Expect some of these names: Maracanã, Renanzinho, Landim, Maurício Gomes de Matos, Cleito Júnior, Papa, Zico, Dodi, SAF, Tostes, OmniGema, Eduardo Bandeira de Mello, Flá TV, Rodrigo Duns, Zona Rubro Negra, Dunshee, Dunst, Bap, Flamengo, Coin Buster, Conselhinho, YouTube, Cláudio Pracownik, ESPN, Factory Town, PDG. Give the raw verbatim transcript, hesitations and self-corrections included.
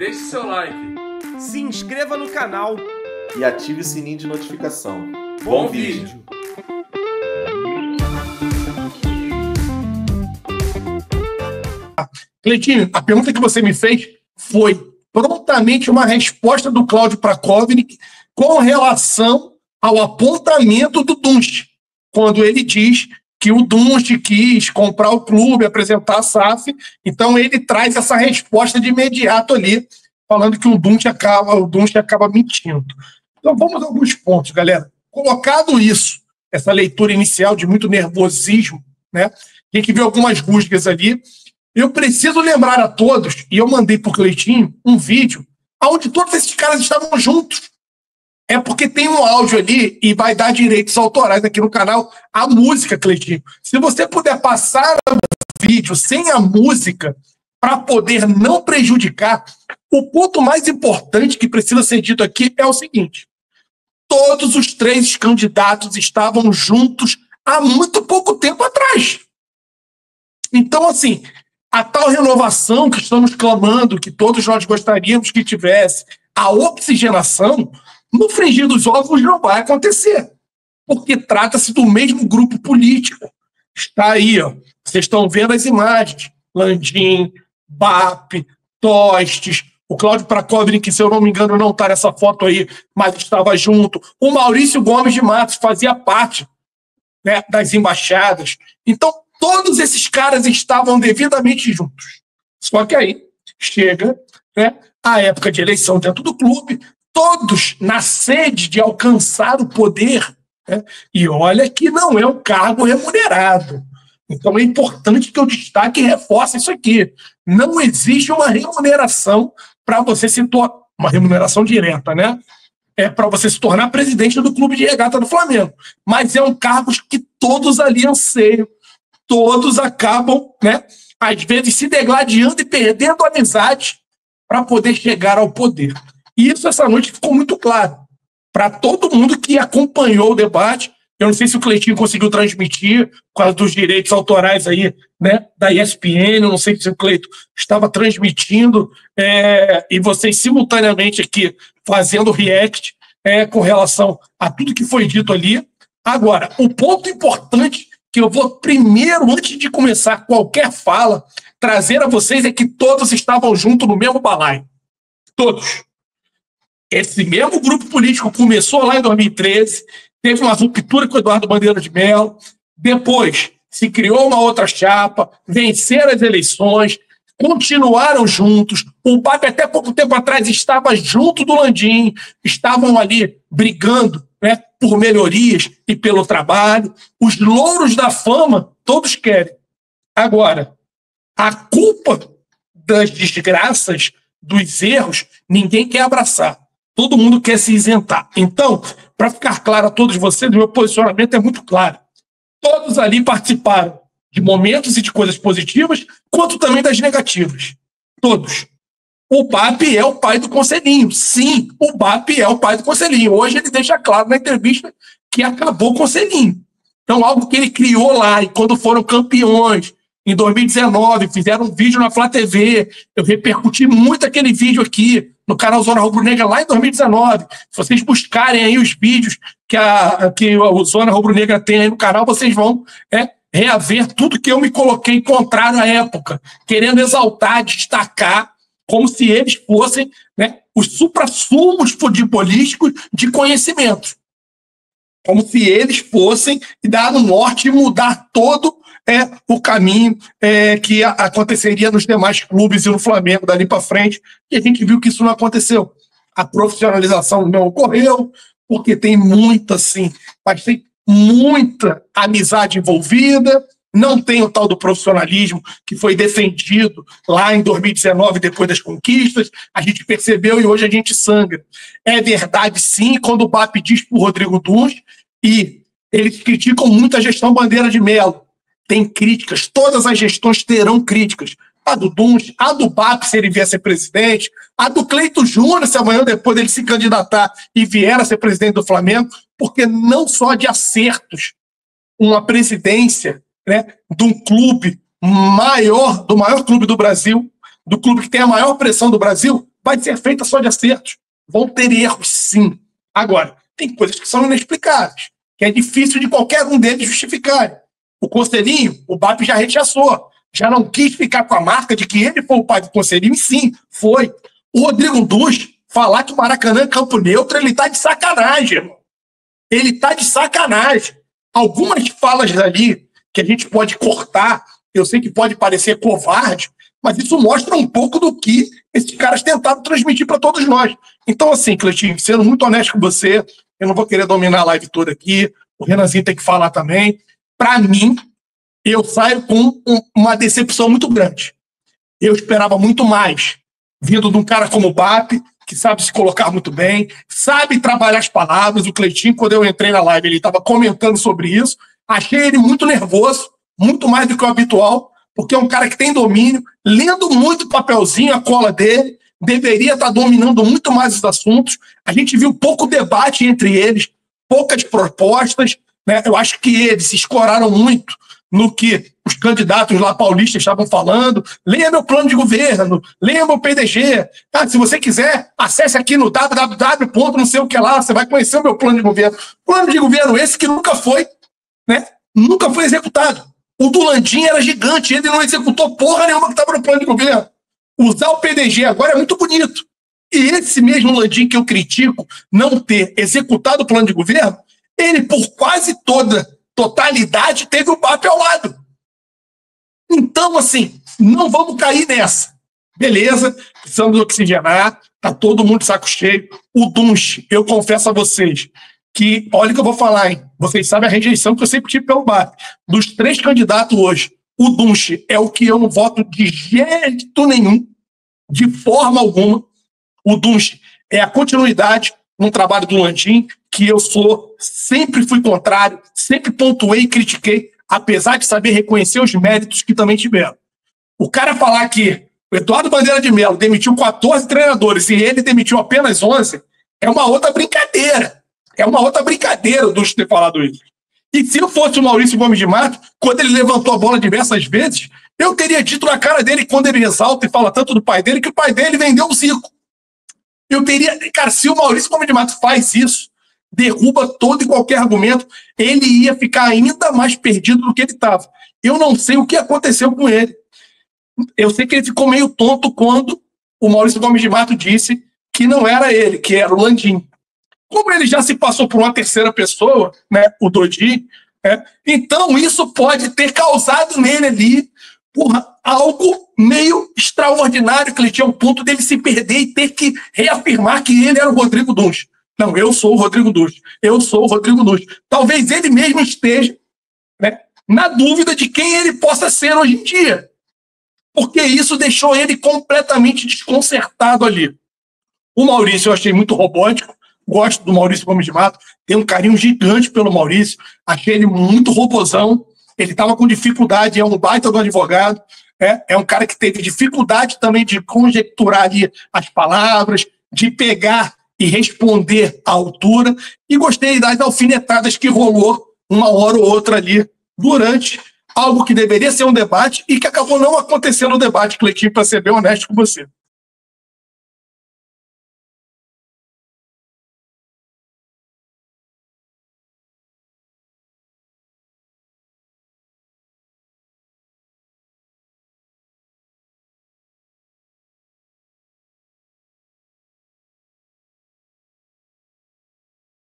deixe seu like, se inscreva no canal e ative o sininho de notificação. Bom, Bom vídeo! vídeo. Cleitinho, a pergunta que você me fez foi prontamente uma resposta do Cláudio Pracownik com relação ao apontamento do Dunst, quando ele diz que o Dunst quis comprar o clube, apresentar a S A F, então ele traz essa resposta de imediato ali, falando que o Dunst acaba, o Dunst acaba mentindo. Então vamos a alguns pontos, galera. Colocado isso, essa leitura inicial de muito nervosismo, né? Tem que ver algumas rusgas ali. Eu preciso lembrar a todos, e eu mandei para o Cleitinho um vídeo onde todos esses caras estavam juntos. É porque tem um áudio ali e vai dar direitos autorais aqui no canal a música, Cleitinho. Se você puder passar o vídeo sem a música para poder não prejudicar, o ponto mais importante que precisa ser dito aqui é o seguinte. Todos os três candidatos estavam juntos há muito pouco tempo atrás. Então, assim... a tal renovação que estamos clamando, que todos nós gostaríamos que tivesse, a oxigenação, no frigir dos ovos não vai acontecer, porque trata-se do mesmo grupo político. Está aí, ó. Vocês estão vendo as imagens. Landim, Bap, Tostes, o Cláudio Pracownik, que se eu não me engano não está nessa foto aí, mas estava junto. O Maurício Gomes de Matos fazia parte, né, das embaixadas. Então, todos esses caras estavam devidamente juntos. Só que aí chega, né, a época de eleição dentro do clube, todos na sede de alcançar o poder, né, e olha que não é um cargo remunerado. Então é importante que eu destaque e reforce isso aqui. Não existe uma remuneração para você se tornar, uma remuneração direta, né? É para você se tornar presidente do clube de regata do Flamengo. Mas é um cargo que todos ali anseiam. Todos acabam, né, às vezes, se degladiando e perdendo amizade para poder chegar ao poder. E isso, essa noite, ficou muito claro para todo mundo que acompanhou o debate. Eu não sei se o Cleitinho conseguiu transmitir por causa dos direitos autorais aí, né, da E S P N. Eu não sei se o Cleito estava transmitindo é, e vocês, simultaneamente, aqui fazendo react é, com relação a tudo que foi dito ali. Agora, o ponto importante que eu vou primeiro, antes de começar qualquer fala, trazer a vocês é que todos estavam juntos no mesmo balaio. Todos. Esse mesmo grupo político começou lá em dois mil e treze, teve uma ruptura com o Eduardo Bandeira de Mello, depois se criou uma outra chapa, venceram as eleições, continuaram juntos, o Papa até pouco tempo atrás estava junto do Landim, estavam ali brigando, né, por melhorias e pelo trabalho. Os louros da fama todos querem. Agora, a culpa das desgraças, dos erros, ninguém quer abraçar. Todo mundo quer se isentar. Então, para ficar claro a todos vocês, o meu posicionamento é muito claro. Todos ali participaram de momentos e de coisas positivas, quanto também das negativas. Todos. O Bap é o pai do Conselhinho. Sim, o Bap é o pai do Conselhinho. Hoje ele deixa claro na entrevista que acabou o Conselhinho. Então, algo que ele criou lá, e quando foram campeões, em dois mil e dezenove, fizeram um vídeo na Flá T V. Eu repercuti muito aquele vídeo aqui, no canal Zona Rubro-negra, lá em dois mil e dezenove. Se vocês buscarem aí os vídeos que a, que a Zona Rubro-negra tem aí no canal, vocês vão... é, reaver tudo que eu me coloquei contrário à época, querendo exaltar, destacar, como se eles fossem, né, os suprassumos futebolísticos de conhecimento. Como se eles fossem dar no norte e mudar todo é, o caminho é, que a, aconteceria nos demais clubes e no Flamengo dali para frente. E a gente viu que isso não aconteceu. A profissionalização não ocorreu, porque tem muita, sim, mas tem muita amizade envolvida. Não tem o tal do profissionalismo que foi defendido lá em dois mil e dezenove, depois das conquistas. A gente percebeu e hoje a gente sangra. É verdade, sim, quando o Bap diz para o Rodrigo Duns, e eles criticam muito a gestão Bandeira de Mello. Tem críticas, todas as gestões terão críticas. A do Duns, a do Bap, se ele vier a ser presidente, a do Cleito Júnior, se amanhã depois dele se candidatar e vier a ser presidente do Flamengo, porque não só de acertos uma presidência, né, de um clube maior, do maior clube do Brasil, do clube que tem a maior pressão do Brasil, vai ser feita só de acertos. Vão ter erros, sim. Agora, tem coisas que são inexplicáveis, que é difícil de qualquer um deles justificar. O Conselhinho, o Bap já rechaçou, já não quis ficar com a marca de que ele foi o pai do Conselhinho, e sim, foi. O Rodrigo Duns falar que o Maracanã é campo neutro, ele tá de sacanagem, irmão. Ele tá de sacanagem. Algumas falas ali que a gente pode cortar, eu sei que pode parecer covarde, mas isso mostra um pouco do que esses caras tentaram transmitir para todos nós. Então, assim, Cleitinho, sendo muito honesto com você, eu não vou querer dominar a live toda aqui, o Renanzinho tem que falar também. Para mim, eu saio com um, uma decepção muito grande. Eu esperava muito mais, vindo de um cara como o Bap, que sabe se colocar muito bem, sabe trabalhar as palavras. O Cleitinho, quando eu entrei na live, ele estava comentando sobre isso. Achei ele muito nervoso, muito mais do que o habitual, porque é um cara que tem domínio, lendo muito o papelzinho, a cola dele, deveria estar dominando muito mais os assuntos. A gente viu pouco debate entre eles, poucas propostas, né? Eu acho que eles se escoraram muito no que os candidatos lá paulistas estavam falando. Leia meu plano de governo, leia meu P D G. Ah, se você quiser, acesse aqui no www. não sei o que lá, você vai conhecer o meu plano de governo. Plano de governo esse que nunca foi, né? Nunca foi executado. O do Landim era gigante, ele não executou porra nenhuma que estava no plano de governo. Usar o P D G agora é muito bonito. E esse mesmo Landim que eu critico não ter executado o plano de governo, ele por quase toda totalidade teve o Bap ao lado. Então, assim, não vamos cair nessa. Beleza, precisamos oxigenar, tá todo mundo de saco cheio. O Dunst, eu confesso a vocês, que, olha o que eu vou falar, hein? Vocês sabem a rejeição que eu sempre tive pelo Bap. Dos três candidatos hoje, o Dunshee é o que eu não voto de jeito nenhum, de forma alguma. O Dunshee é a continuidade no trabalho do Landim, que eu sou, sempre fui contrário, sempre pontuei e critiquei, apesar de saber reconhecer os méritos que também tiveram. O cara falar que o Eduardo Bandeira de Mello demitiu quatorze treinadores e ele demitiu apenas onze, é uma outra brincadeira. É uma outra brincadeira do Dunst ter falado isso. E se eu fosse o Maurício Gomes de Matos, quando ele levantou a bola diversas vezes, eu teria dito na cara dele, quando ele exalta e fala tanto do pai dele, que o pai dele vendeu o Zico. Eu teria... Cara, se o Maurício Gomes de Matos faz isso, derruba todo e qualquer argumento, ele ia ficar ainda mais perdido do que ele estava. Eu não sei o que aconteceu com ele. Eu sei que ele ficou meio tonto quando o Maurício Gomes de Matos disse que não era ele, que era o Landim. Como ele já se passou por uma terceira pessoa, né, o Dodi, né, então isso pode ter causado nele ali porra, algo meio extraordinário, que ele tinha um ponto dele se perder e ter que reafirmar que ele era o Rodrigo Duns. Não, eu sou o Rodrigo Duns, eu sou o Rodrigo Duns. Talvez ele mesmo esteja, né, na dúvida de quem ele possa ser hoje em dia, porque isso deixou ele completamente desconcertado ali. O Maurício eu achei muito robótico. Gosto do Maurício Gomes de Matos, tenho um carinho gigante pelo Maurício, achei ele muito robozão, ele estava com dificuldade, é um baita do advogado, é, é um cara que teve dificuldade também de conjecturar ali as palavras, de pegar e responder à altura, e gostei das alfinetadas que rolou uma hora ou outra ali, durante algo que deveria ser um debate e que acabou não acontecendo no debate, Cleitinho, para ser bem honesto com você.